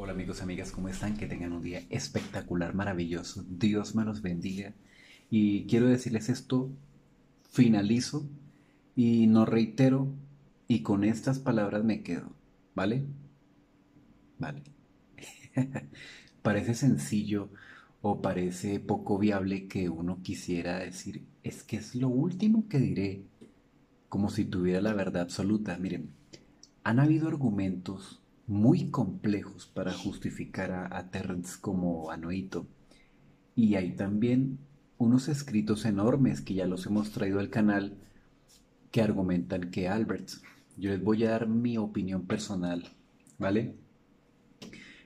Hola amigos, amigas, ¿cómo están? Que tengan un día espectacular, maravilloso. Dios me los bendiga. Y quiero decirles esto, finalizo y no reitero, y con estas palabras me quedo, ¿vale? Vale. Parece sencillo o parece poco viable que uno quisiera decir, es que es lo último que diré, como si tuviera la verdad absoluta. Miren, han habido argumentos muy complejos para justificar a Terrence como Anohito. Y hay también unos escritos enormes que ya los hemos traído al canal que argumentan que Albert. Yo les voy a dar mi opinión personal, ¿vale?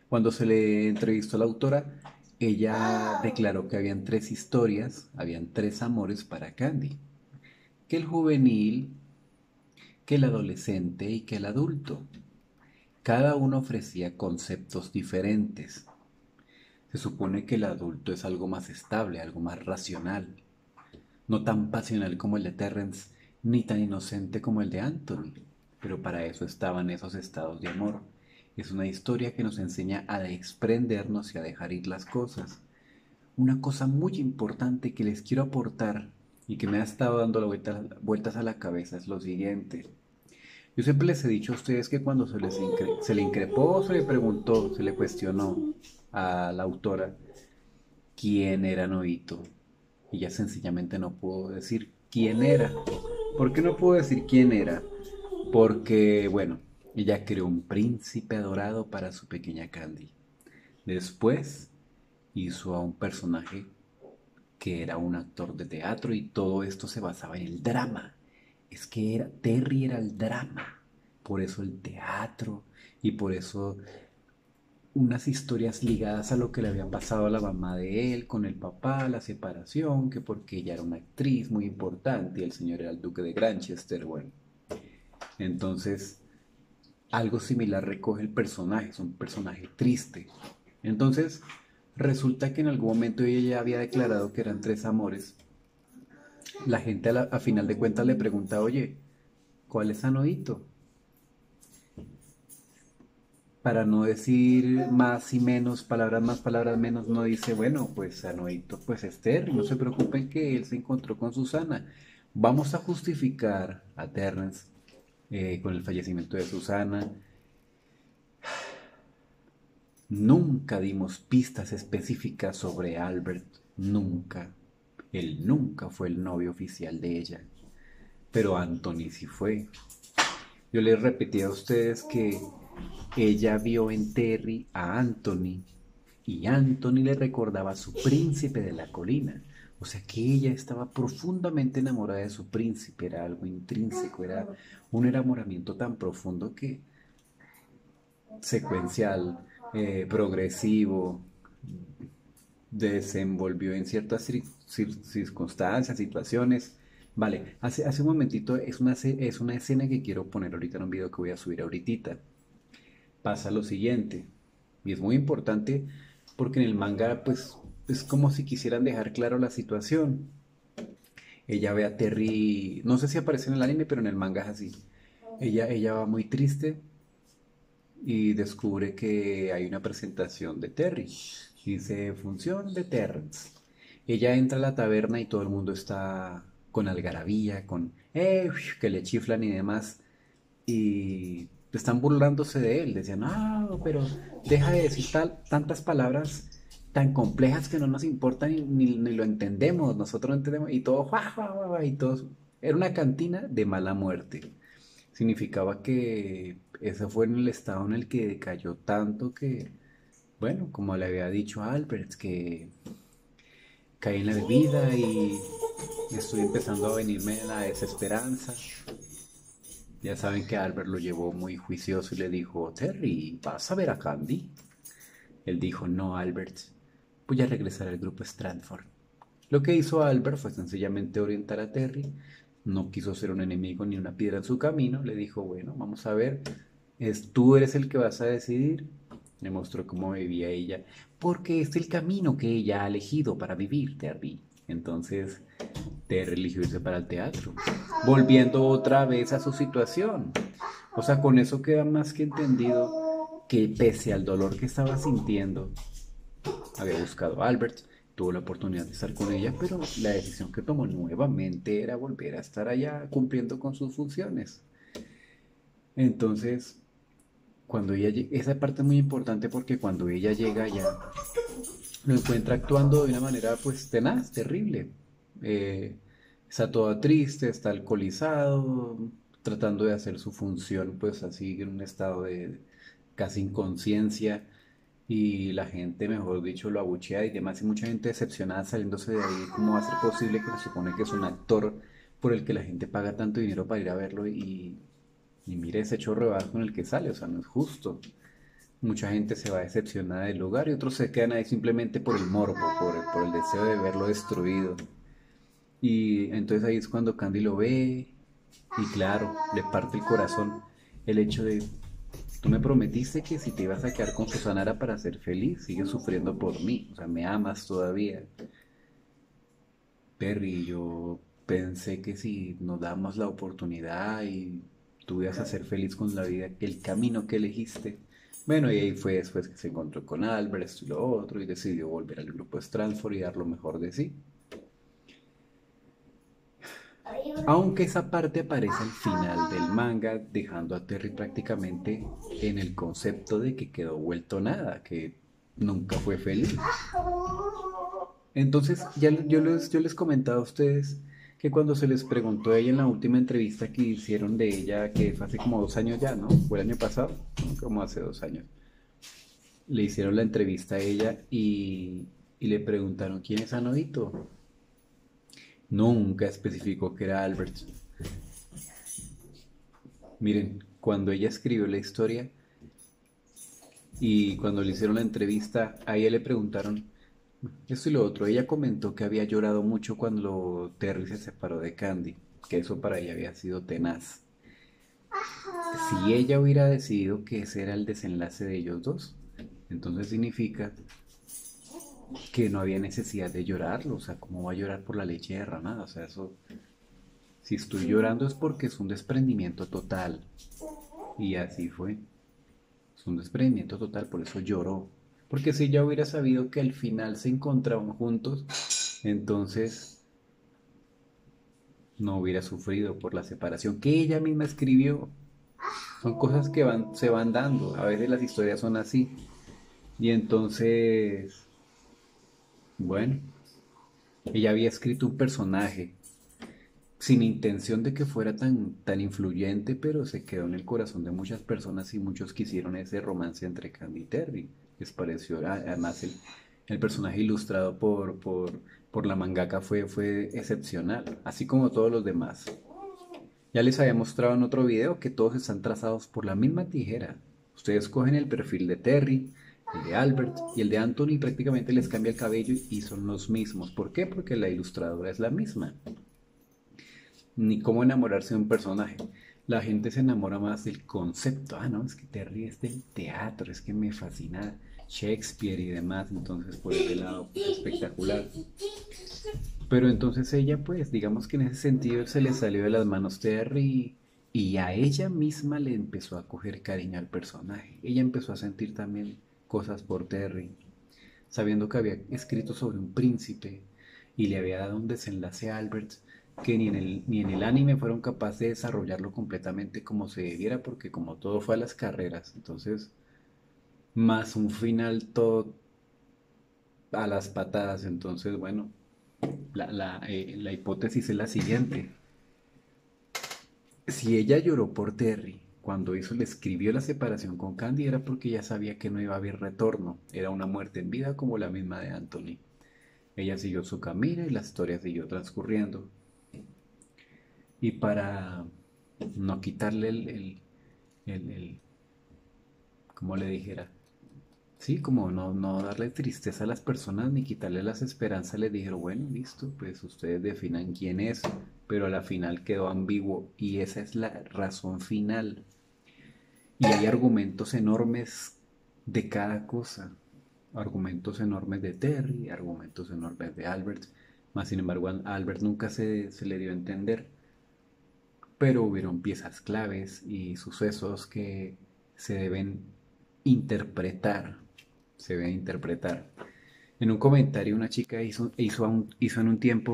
Cuando se le entrevistó a la autora, ella declaró que habían tres historias, habían tres amores para Candy. Que el juvenil, que el adolescente y que el adulto. Cada uno ofrecía conceptos diferentes. Se supone que el adulto es algo más estable, algo más racional. No tan pasional como el de Terrence, ni tan inocente como el de Anthony. Pero para eso estaban esos estados de amor. Es una historia que nos enseña a desprendernos y a dejar ir las cosas. Una cosa muy importante que les quiero aportar y que me ha estado dando vueltas a la cabeza es lo siguiente. Yo siempre les he dicho a ustedes que cuando se le increpó, se le preguntó, se le cuestionó a la autora quién era Anohito. Y ya sencillamente no pudo decir quién era. ¿Por qué no pudo decir quién era? Porque, bueno, ella creó un príncipe adorado para su pequeña Candy. Después hizo a un personaje que era un actor de teatro y todo esto se basaba en el drama. Es que Terry era el drama, por eso el teatro y por eso unas historias ligadas a lo que le había pasado a la mamá de él, con el papá, la separación, que porque ella era una actriz muy importante y el señor era el duque de Grandchester, bueno. Entonces, algo similar recoge el personaje, es un personaje triste. Entonces, resulta que en algún momento ella ya había declarado que eran tres amores. La gente a final de cuentas le pregunta, oye, ¿cuál es Anohito? Para no decir más y menos, palabras más, palabras menos, no dice, bueno, pues Anohito, pues es Terry, no se preocupen que él se encontró con Susana. Vamos a justificar a Terrence con el fallecimiento de Susana. Nunca dimos pistas específicas sobre Albert, nunca. Él nunca fue el novio oficial de ella, pero Anthony sí fue. Yo les repetí a ustedes que ella vio en Terry a Anthony y Anthony le recordaba a su príncipe de la colina. O sea que ella estaba profundamente enamorada de su príncipe, era algo intrínseco, era un enamoramiento tan profundo que secuencial, progresivo, desenvolvió en ciertas circunstancias, situaciones. Vale, hace un momentito es una escena que quiero poner ahorita en un video que voy a subir ahorita. Pasa lo siguiente, y es muy importante porque en el manga pues es como si quisieran dejar claro la situación. Ella ve a Terry, no sé si aparece en el anime, pero en el manga es así. Ella va muy triste y descubre que hay una presentación de Terry. Dice, función de Terrence. Ella entra a la taberna y todo el mundo está con algarabía, con que le chiflan y demás. Y están burlándose de él. Decían, no, pero deja de decir tantas palabras tan complejas que no nos importan ni lo entendemos. Nosotros no entendemos. Y todo, y todo. Era una cantina de mala muerte. Significaba que ese fue en el estado en el que decayó tanto que... Bueno, como le había dicho a Albert, que caí en la bebida y estoy empezando a venirme en la desesperanza. Ya saben que Albert lo llevó muy juicioso y le dijo, Terry, ¿vas a ver a Candy? Él dijo, no, Albert, voy a regresar al grupo Stratford. Lo que hizo Albert fue sencillamente orientar a Terry. No quiso ser un enemigo ni una piedra en su camino. Le dijo, bueno, vamos a ver, tú eres el que vas a decidir. Le mostró cómo vivía ella, porque es el camino que ella ha elegido para vivir, Terry. Entonces, Terry eligió irse para el teatro, volviendo otra vez a su situación. O sea, con eso queda más que entendido que pese al dolor que estaba sintiendo, había buscado a Albert, tuvo la oportunidad de estar con ella, pero la decisión que tomó nuevamente era volver a estar allá cumpliendo con sus funciones. Entonces, cuando ella llega, esa parte es muy importante porque cuando ella llega allá, lo encuentra actuando de una manera pues tenaz, terrible. Está toda triste, está alcoholizado, tratando de hacer su función pues así en un estado de casi inconsciencia, y la gente, mejor dicho, lo abuchea y demás, y mucha gente decepcionada saliéndose de ahí. ¿Cómo va a ser posible que se supone que es un actor por el que la gente paga tanto dinero para ir a verlo y mire ese chorro de barro con el que sale? O sea, no es justo. Mucha gente se va decepcionada del lugar y otros se quedan ahí simplemente por el morbo, por el deseo de verlo destruido. Y entonces ahí es cuando Candy lo ve y claro, le parte el corazón el hecho de: tú me prometiste que si te ibas a quedar con Susana era para ser feliz, sigues sufriendo por mí, o sea, me amas todavía. Perry, yo pensé que si nos damos la oportunidad y tú ibas a ser feliz con la vida, el camino que elegiste. Bueno, y ahí fue después que se encontró con Albert, esto y lo otro, y decidió volver al grupo Stratford y dar lo mejor de sí. Aunque esa parte aparece al final del manga, dejando a Terry prácticamente en el concepto de que quedó vuelto nada, que nunca fue feliz. Entonces, ya yo les comentaba a ustedes que cuando se les preguntó a ella en la última entrevista que hicieron de ella, que fue hace como 2 años ya, ¿no? Fue el año pasado, como hace 2 años. Le hicieron la entrevista a ella y le preguntaron quién es Anohito. Nunca especificó que era Albert. Miren, cuando ella escribió la historia y cuando le hicieron la entrevista, a ella le preguntaron esto y lo otro. Ella comentó que había llorado mucho cuando Terry se separó de Candy, que eso para ella había sido tenaz. Si ella hubiera decidido que ese era el desenlace de ellos dos, entonces significa que no había necesidad de llorarlo. O sea, ¿cómo va a llorar por la leche derramada? O sea, eso, si estoy llorando es porque es un desprendimiento total. Y así fue. Es un desprendimiento total, por eso lloró. Porque si ella hubiera sabido que al final se encontraban juntos, entonces no hubiera sufrido por la separación que ella misma escribió. Son cosas que se van dando. A veces las historias son así. Y entonces, bueno, ella había escrito un personaje sin intención de que fuera tan influyente, pero se quedó en el corazón de muchas personas y muchos quisieron ese romance entre Candy y Terry. Les pareció, además el personaje ilustrado por la mangaka fue excepcional, así como todos los demás. Ya les había mostrado en otro video que todos están trazados por la misma tijera. Ustedes cogen el perfil de Terry, el de Albert y el de Anthony, prácticamente les cambia el cabello y son los mismos. ¿Por qué? Porque la ilustradora es la misma. Ni cómo enamorarse de un personaje. La gente se enamora más del concepto. Ah, no, es que Terry es del teatro, es que me fascina Shakespeare y demás. Entonces, por ese lado, pues, espectacular. Pero entonces ella, pues, digamos que en ese sentido se le salió de las manos Terry. Y a ella misma le empezó a coger cariño al personaje. Ella empezó a sentir también cosas por Terry, sabiendo que había escrito sobre un príncipe y le había dado un desenlace a Albert que ni en el anime fueron capaces de desarrollarlo completamente como se debiera, porque como todo fue a las carreras, entonces más un final todo a las patadas. Entonces, bueno, la hipótesis es la siguiente: si ella lloró por Terry cuando le escribió la separación con Candy, era porque ya sabía que no iba a haber retorno. Era una muerte en vida como la misma de Anthony. Ella siguió su camino y la historia siguió transcurriendo. Y para no quitarle como le dijera, sí, como no darle tristeza a las personas ni quitarle las esperanzas, le dijeron, bueno, listo, pues ustedes definan quién es, pero a la final quedó ambiguo y esa es la razón final. Y hay argumentos enormes de cada cosa. Argumentos enormes de Terry, argumentos enormes de Albert. Más sin embargo, a Albert nunca se le dio a entender. Pero hubieron piezas claves y sucesos que se deben interpretar, se debe interpretar. En un comentario una chica hizo en un tiempo,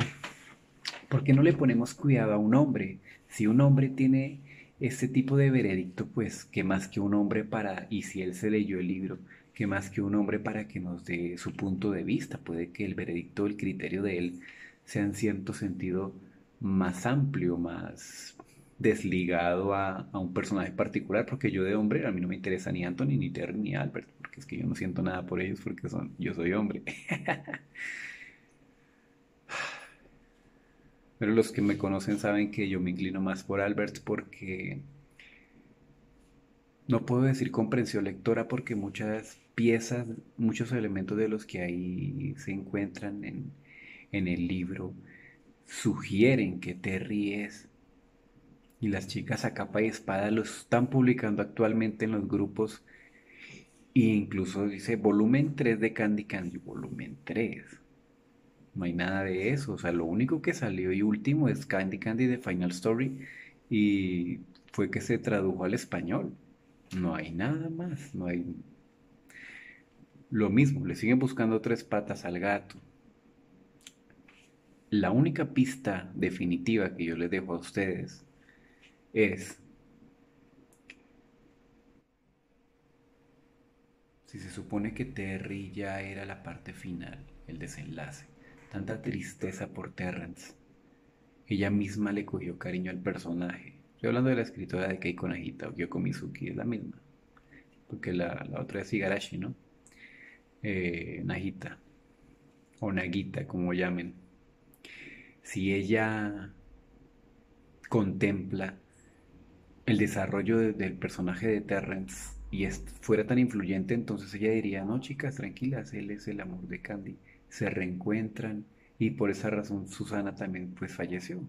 ¿por qué no le ponemos cuidado a un hombre? Si un hombre tiene este tipo de veredicto, pues qué más que un hombre para, y si él se leyó el libro, qué más que un hombre para que nos dé su punto de vista. Puede que el veredicto, el criterio de él sea en cierto sentido más amplio, más desligado a un personaje particular, porque yo de hombre, a mí no me interesa ni Anthony, ni Terry, ni Albert, porque es que yo no siento nada por ellos, porque yo soy hombre. Pero los que me conocen saben que yo me inclino más por Albert, porque no puedo decir comprensión lectora, porque muchas piezas, muchos elementos de los que ahí se encuentran en el libro sugieren que Terry es, y las chicas a capa y espada los están publicando actualmente en los grupos, e incluso dice volumen 3 de Candy Candy, volumen 3, no hay nada de eso. O sea, lo único que salió y último es Candy Candy The Final Story, y fue que se tradujo al español, no hay nada más, no hay. Lo mismo, le siguen buscando tres patas al gato. La única pista definitiva que yo les dejo a ustedes es, si se supone que Terry ya era la parte final, el desenlace, tanta tristeza por Terrence, ella misma le cogió cariño al personaje. Estoy hablando de la escritora de Keiko Nagita, o Kyoko Mizuki, es la misma, porque la otra es Shigarashi, ¿no? Nagita, o Nagita, como llamen. Si ella contempla el desarrollo del personaje de Terrence y fuera tan influyente, entonces ella diría, no chicas, tranquilas, él es el amor de Candy, se reencuentran, y por esa razón Susana también pues falleció,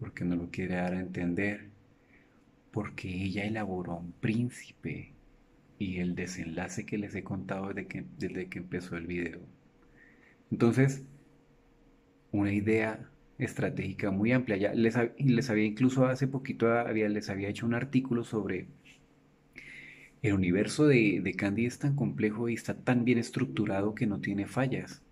porque no lo quiere dar a entender, porque ella elaboró un príncipe, y el desenlace que les he contado desde que empezó el video. Entonces, una idea estratégica muy amplia. Ya les había, incluso hace poquito les había hecho un artículo sobre el universo de Candy. Es tan complejo y está tan bien estructurado que no tiene fallas,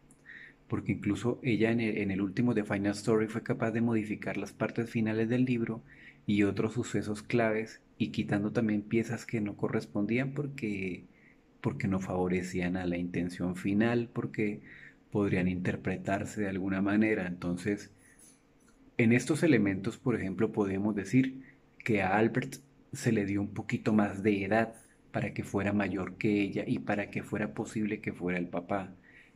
porque incluso ella en el último The Final Story fue capaz de modificar las partes finales del libro y otros sucesos claves, y quitando también piezas que no correspondían porque no favorecían a la intención final, porque podrían interpretarse de alguna manera. Entonces, en estos elementos, por ejemplo, podemos decir que a Albert se le dio un poquito más de edad para que fuera mayor que ella y para que fuera posible que fuera el papá.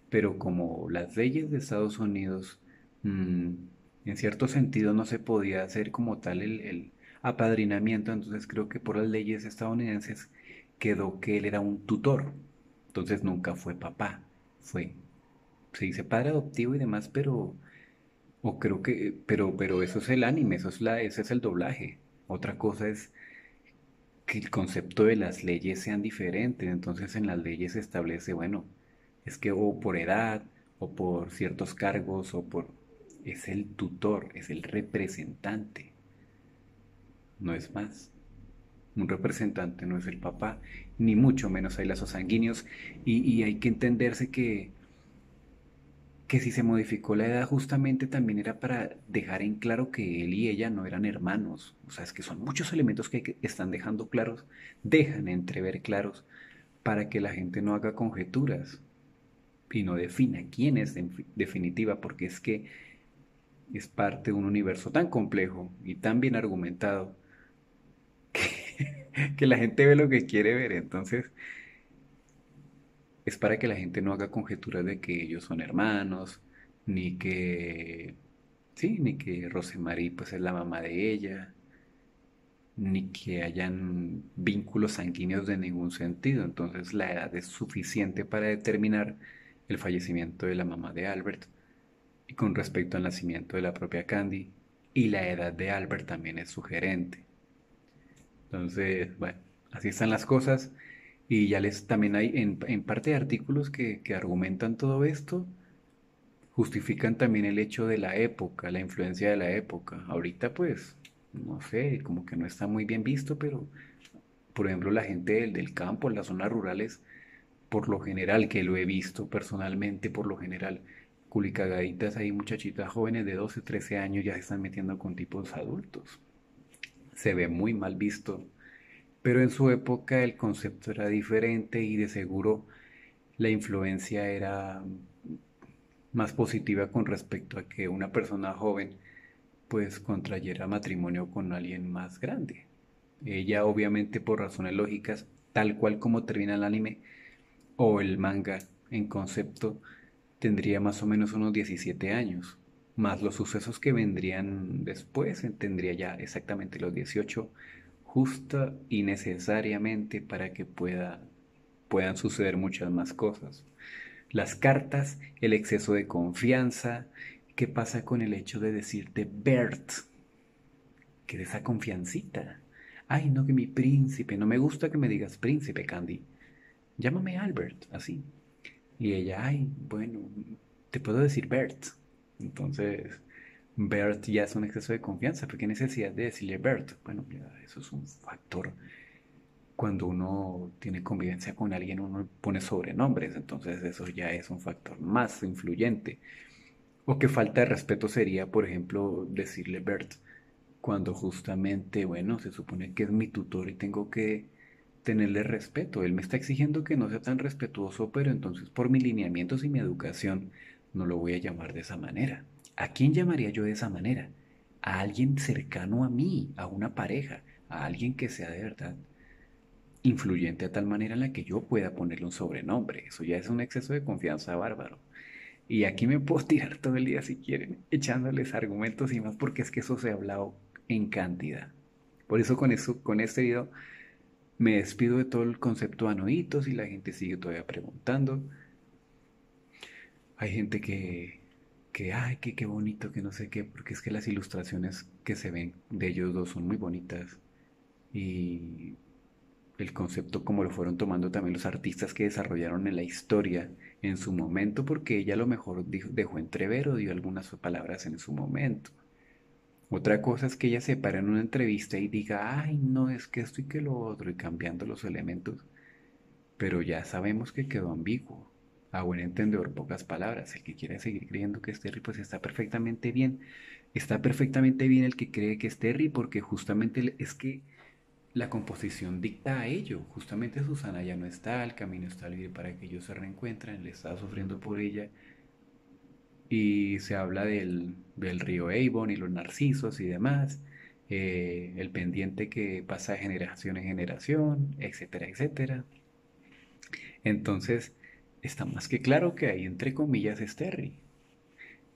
Pero como las leyes de Estados Unidos, en cierto sentido no se podía hacer como tal el apadrinamiento, entonces creo que por las leyes estadounidenses quedó que él era un tutor. Entonces nunca fue papá, se dice padre adoptivo y demás, pero eso es el anime, ese es el doblaje. Otra cosa es que el concepto de las leyes sean diferentes. Entonces en las leyes se establece, bueno, es que o por edad, o por ciertos cargos, es el tutor, es el representante, no es más. Un representante no es el papá, ni mucho menos hay lazos sanguíneos, y hay que entenderse que si se modificó la edad justamente también era para dejar en claro que él y ella no eran hermanos. O sea, es que son muchos elementos que están dejando claros, dejan entrever claros, para que la gente no haga conjeturas y no defina quién es en definitiva, porque es que es parte de un universo tan complejo y tan bien argumentado que la gente ve lo que quiere ver. Entonces, es para que la gente no haga conjeturas de que ellos son hermanos, ni que Rosemarie pues es la mamá de ella, ni que hayan vínculos sanguíneos de ningún sentido. Entonces la edad es suficiente para determinar el fallecimiento de la mamá de Albert, y con respecto al nacimiento de la propia Candy, y la edad de Albert también es sugerente. Entonces, bueno, así están las cosas. Y ya también hay en parte de artículos que argumentan todo esto, justifican también el hecho de la época, la influencia de la época. Ahorita pues, no sé, como que no está muy bien visto, pero Por ejemplo, la gente del campo, en las zonas rurales, por lo general, que lo he visto personalmente, por lo general, culicagaditas, hay muchachitas jóvenes de 12, 13 años ya se están metiendo con tipos adultos. Se ve muy mal visto, pero en su época el concepto era diferente y de seguro la influencia era más positiva con respecto a que una persona joven pues contrayera matrimonio con alguien más grande. Ella obviamente por razones lógicas, tal cual como termina el anime o el manga en concepto, tendría más o menos unos 17 años, más los sucesos que vendrían después, tendría ya exactamente los 18, justa y necesariamente para que puedan suceder muchas más cosas. Las cartas, el exceso de confianza, ¿qué pasa con el hecho de decirte Bert? Que de esa confiancita. Ay, no, que mi príncipe, no me gusta que me digas príncipe, Candy. Llámame Albert, así. Y ella, ay, bueno, te puedo decir Bert. Entonces, Bert ya es un exceso de confianza, porque hay necesidad de decirle Bert. Bueno, eso es un factor. Cuando uno tiene convivencia con alguien, uno pone sobrenombres, entonces eso ya es un factor más influyente. O que falta de respeto sería, por ejemplo, decirle Bert, cuando justamente, bueno, se supone que es mi tutor y tengo que tenerle respeto. Él me está exigiendo que no sea tan respetuoso, pero entonces por mis lineamientos y mi educación no lo voy a llamar de esa manera. ¿A quién llamaría yo de esa manera? A alguien cercano a mí, a una pareja, a alguien que sea de verdad influyente a tal manera en la que yo pueda ponerle un sobrenombre. Eso ya es un exceso de confianza bárbaro. Y aquí me puedo tirar todo el día, si quieren, echándoles argumentos y más, porque es que eso se ha hablado en cantidad. Por eso con este video me despido de todo el concepto Anohito. Si la gente sigue todavía preguntando, hay gente que ay, que qué bonito, que no sé qué, porque es que las ilustraciones que se ven de ellos dos son muy bonitas y el concepto como lo fueron tomando también los artistas que desarrollaron en la historia en su momento, porque ella a lo mejor dejó entrever o dio algunas palabras en su momento. Otra cosa es que ella se para en una entrevista y diga, ay no, es que esto y que lo otro, y cambiando los elementos, pero ya sabemos que quedó ambiguo, a buen entendedor, pocas palabras. El que quiere seguir creyendo que es Terry, pues está perfectamente bien. Está perfectamente bien el que cree que es Terry, porque justamente es que la composición dicta a ello. Justamente Susana ya no está, el camino está libre para que ellos se reencuentren, él estaba sufriendo por ella. Y se habla del río Avon y los narcisos y demás, el pendiente que pasa de generación en generación, etcétera, etcétera. Entonces, está más que claro que ahí, entre comillas, es Terry.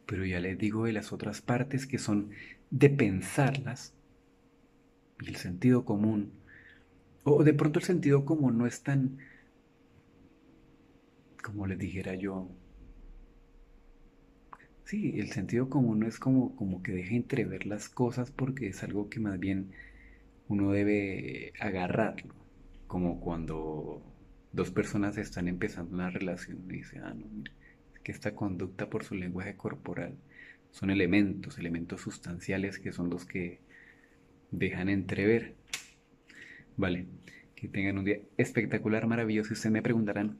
Pero ya les digo de las otras partes que son de pensarlas, y el sentido común, o de pronto el sentido común no es tan, como les dijera yo, sí, el sentido común no es como que deja entrever las cosas, porque es algo que más bien uno debe agarrarlo, como cuando dos personas están empezando una relación y dicen, ah, no, mira, es que esta conducta por su lenguaje corporal son elementos sustanciales que son los que dejan entrever. Vale, que tengan un día espectacular, maravilloso. Y ustedes me preguntarán,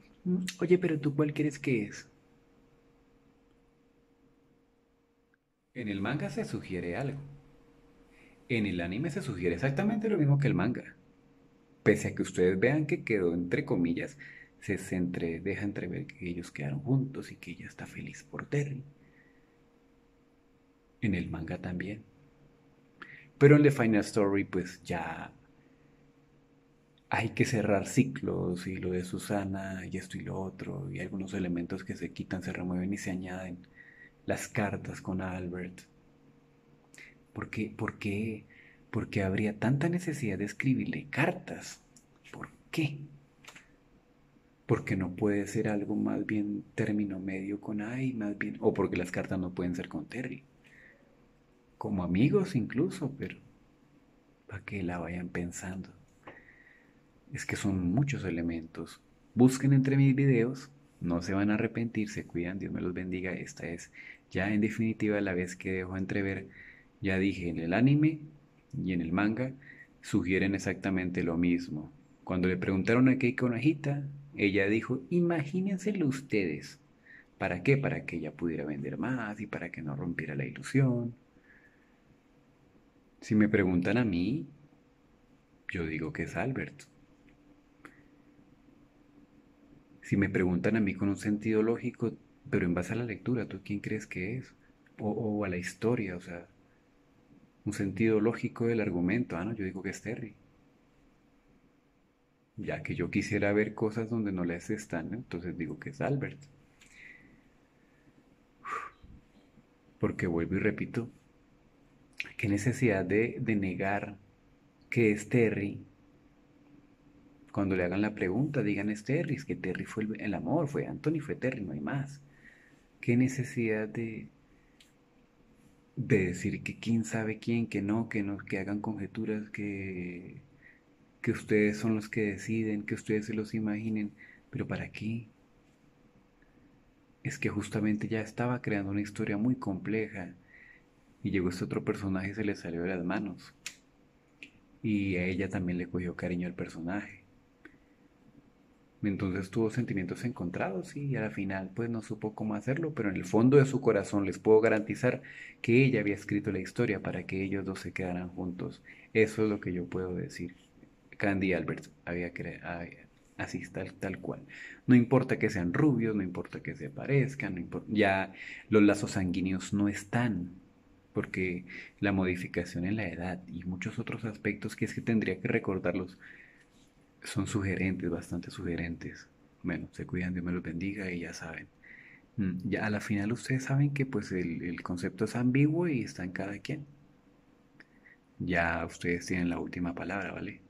oye, pero ¿tú cuál crees que es? En el manga se sugiere algo. En el anime se sugiere exactamente lo mismo que el manga. Pese a que ustedes vean que quedó, entre comillas, deja entrever que ellos quedaron juntos y que ella está feliz por Terry. En el manga también. Pero en The Final Story, pues ya hay que cerrar ciclos, y lo de Susana, y esto y lo otro, y algunos elementos que se quitan, se remueven y se añaden. Las cartas con Albert. ¿Por qué habría tanta necesidad de escribirle cartas? ¿Por qué? Porque no puede ser algo más bien término medio con ay, más bien, o porque las cartas no pueden ser con Terry. Como amigos incluso, pero para que la vayan pensando. Es que son muchos elementos. Busquen entre mis videos, no se van a arrepentir, se cuidan, Dios me los bendiga. Esta es ya en definitiva la vez que dejo entrever, ya dije, en el anime y en el manga sugieren exactamente lo mismo. Cuando le preguntaron a Keiko Nagita, ella dijo, imagínenselo ustedes. ¿Para qué? Para que ella pudiera vender más y para que no rompiera la ilusión. Si me preguntan a mí, yo digo que es Albert. Si me preguntan a mí con un sentido lógico, pero en base a la lectura, ¿tú quién crees que es? O a la historia, o sea, un sentido lógico del argumento. Ah, no, yo digo que es Terry. Ya que yo quisiera ver cosas donde no las están, ¿no? Entonces digo que es Albert. Porque vuelvo y repito, qué necesidad de negar que es Terry. Cuando le hagan la pregunta, digan es Terry, es que Terry fue el amor, fue Anthony, fue Terry, no hay más. Qué necesidad de decir que quién sabe quién, que hagan conjeturas, que ustedes son los que deciden, que ustedes se los imaginen, pero ¿para qué? Es que justamente ya estaba creando una historia muy compleja y llegó este otro personaje y se le salió de las manos. Y a ella también le cogió cariño al personaje. Entonces tuvo sentimientos encontrados y a la final pues no supo cómo hacerlo, pero en el fondo de su corazón les puedo garantizar que ella había escrito la historia para que ellos dos se quedaran juntos. Eso es lo que yo puedo decir. Candy Albert había creado así tal cual. No importa que sean rubios, no importa que se parezcan, no importa, ya los lazos sanguíneos no están, porque la modificación en la edad y muchos otros aspectos que es que tendría que recordarlos son sugerentes, bastante sugerentes. Bueno, se cuidan, Dios me los bendiga y ya saben. Ya a la final ustedes saben que pues el concepto es ambiguo y está en cada quien. Ya ustedes tienen la última palabra, ¿vale?